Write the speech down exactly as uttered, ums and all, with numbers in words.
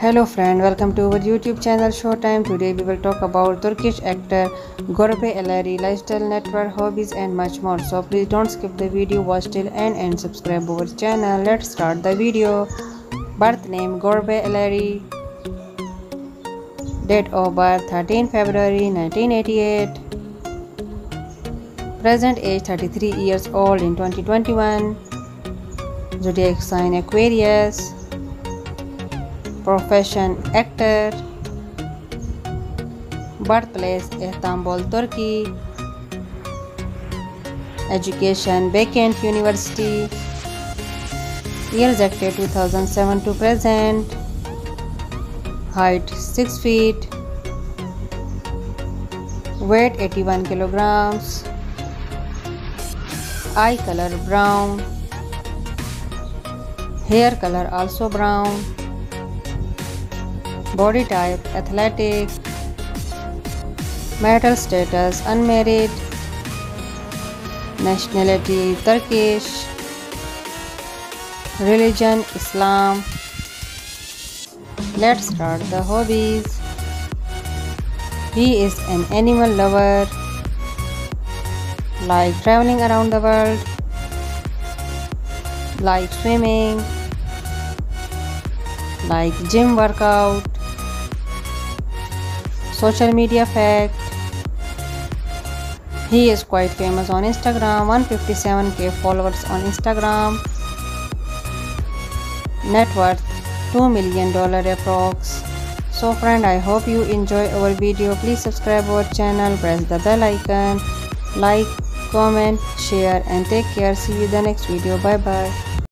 Hello friend, welcome to our YouTube channel Showtime. Today we will talk about Turkish actor Gürbey İleri, lifestyle, network, hobbies and much more. So please don't skip the video, watch till end and subscribe our channel. Let's start the video. Birth name Gürbey İleri. Date of birth thirteenth February nineteen eighty-eight. Present age thirty-three years old in twenty twenty-one. Zodiac sign Aquarius. Profession actor. Birthplace Istanbul, Turkey. Education Beykent University. Years active two thousand seven to present. Height six feet. Weight eighty-one kilograms. Eye color brown. Hair color also brown. Body type athletic. Marital status unmarried. Nationality Turkish. Religion Islam. Let's start the hobbies. He is an animal lover, like traveling around the world, like swimming, like gym workout. Social media fact: he is quite famous on Instagram, one hundred fifty-seven K followers on Instagram. Net worth two million dollars approx. So friend, I hope you enjoy our video. Please subscribe our channel, press the bell icon, like, comment, share and take care. See you in the next video. Bye bye.